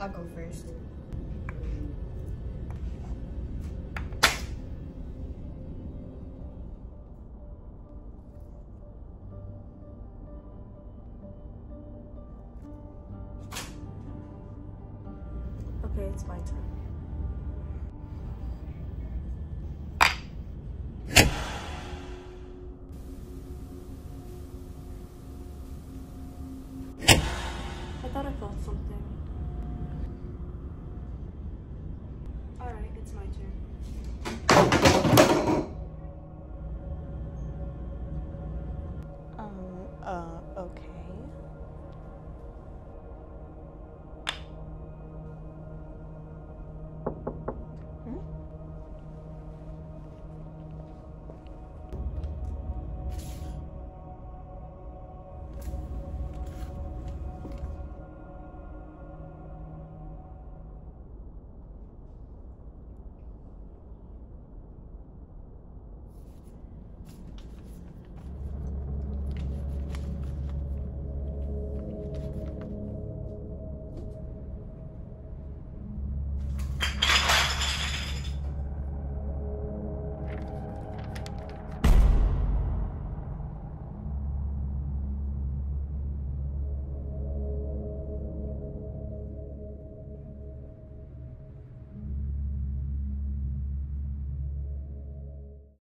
I'll go first. Okay, it's my turn.